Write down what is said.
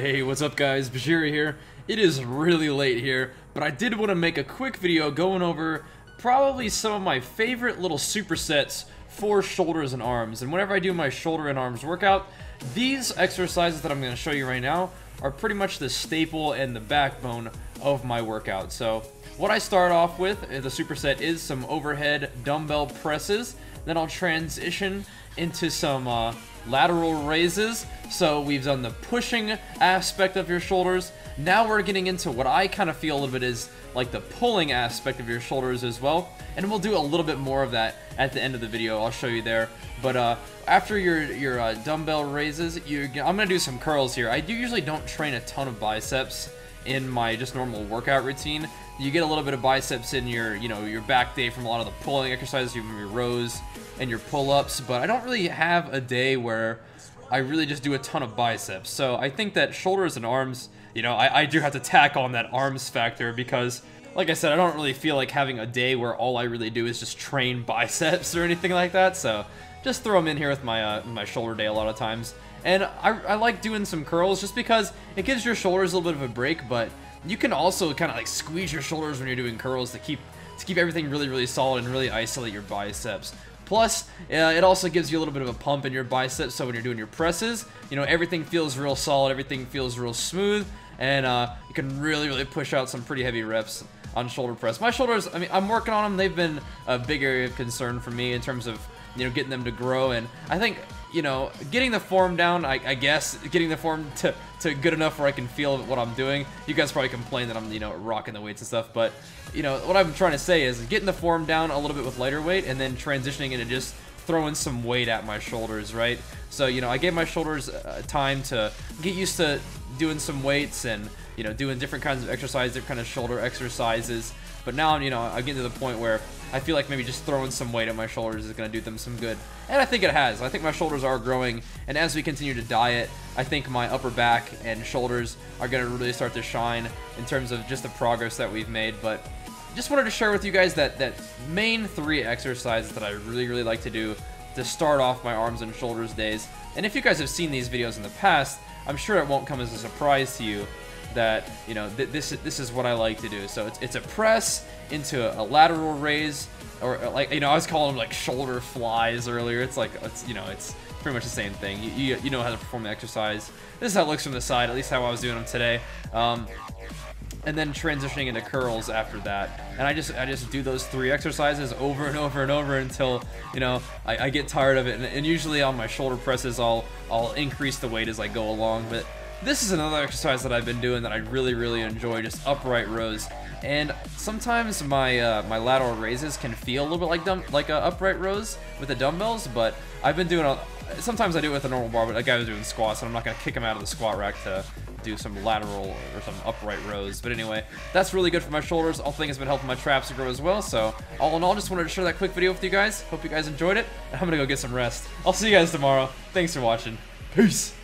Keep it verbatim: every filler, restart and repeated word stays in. Hey, what's up guys, Bajheera here. It is really late here, but I did want to make a quick video going over probably some of my favorite little supersets for shoulders and arms. And whenever I do my shoulder and arms workout, these exercises that I'm going to show you right now are pretty much the staple and the backbone of my workout. So what I start off with, the superset, is some overhead dumbbell presses. Then I'll transition into some uh, lateral raises. So we've done the pushing aspect of your shoulders. Now we're getting into what I kind of feel a little bit is like the pulling aspect of your shoulders as well. And we'll do a little bit more of that at the end of the video. I'll show you there. But uh, after your, your uh, dumbbell raises, you I'm going to do some curls here. I do usually don't train a ton of biceps in my just normal workout routine. You get a little bit of biceps in your, you know, your back day from a lot of the pulling exercises, even your rows and your pull-ups, but I don't really have a day where I really just do a ton of biceps. So I think that shoulders and arms, you know, I, I do have to tack on that arms factor because, like I said, I don't really feel like having a day where all I really do is just train biceps or anything like that, so just throw them in here with my, uh, my shoulder day a lot of times. And I, I like doing some curls just because it gives your shoulders a little bit of a break, but you can also kind of like squeeze your shoulders when you're doing curls to keep to keep everything really, really solid and really isolate your biceps. Plus, uh, it also gives you a little bit of a pump in your biceps, so when you're doing your presses, you know, everything feels real solid, everything feels real smooth, and uh, you can really, really push out some pretty heavy reps on shoulder press. My shoulders, I mean, I'm working on them. They've been a big area of concern for me in terms of, you know, getting them to grow, and I think, you know, getting the form down, I, I guess, getting the form to, to good enough where I can feel what I'm doing. You guys probably complain that I'm, you know, rocking the weights and stuff, but, you know, what I'm trying to say is getting the form down a little bit with lighter weight and then transitioning into just throwing some weight at my shoulders, right? So, you know, I gave my shoulders uh, time to get used to doing some weights and, you know, doing different kinds of exercises, different kind of shoulder exercises, but now, you know, I'm getting to the point where I feel like maybe just throwing some weight at my shoulders is going to do them some good. And I think it has. I think my shoulders are growing, and as we continue to diet, I think my upper back and shoulders are going to really start to shine in terms of just the progress that we've made. But just wanted to share with you guys that, that main three exercises that I really, really like to do to start off my arms and shoulders days. And if you guys have seen these videos in the past, I'm sure it won't come as a surprise to you that, you know, th this this is what I like to do. So it's, it's a press into a, a lateral raise, or like, you know, I was calling them like shoulder flies earlier. It's like, it's, you know, it's pretty much the same thing. You, you, you know how to perform the exercise. This is how it looks from the side, at least how I was doing them today. Um, and then transitioning into curls after that. And I just I just do those three exercises over and over and over until, you know, I, I get tired of it. And, and usually on my shoulder presses, I'll, I'll increase the weight as I go along. But this is another exercise that I've been doing that I really, really enjoy, just upright rows. And sometimes my uh, my lateral raises can feel a little bit like dumb, like uh, upright rows with the dumbbells, but I've been doing a, sometimes I do it with a normal bar, but like I was doing squats, and I'm not gonna kick him out of the squat rack to do some lateral or some upright rows. But anyway, that's really good for my shoulders. I think it's been helping my traps to grow as well. So all in all, just wanted to share that quick video with you guys. Hope you guys enjoyed it, and I'm gonna go get some rest. I'll see you guys tomorrow. Thanks for watching. Peace.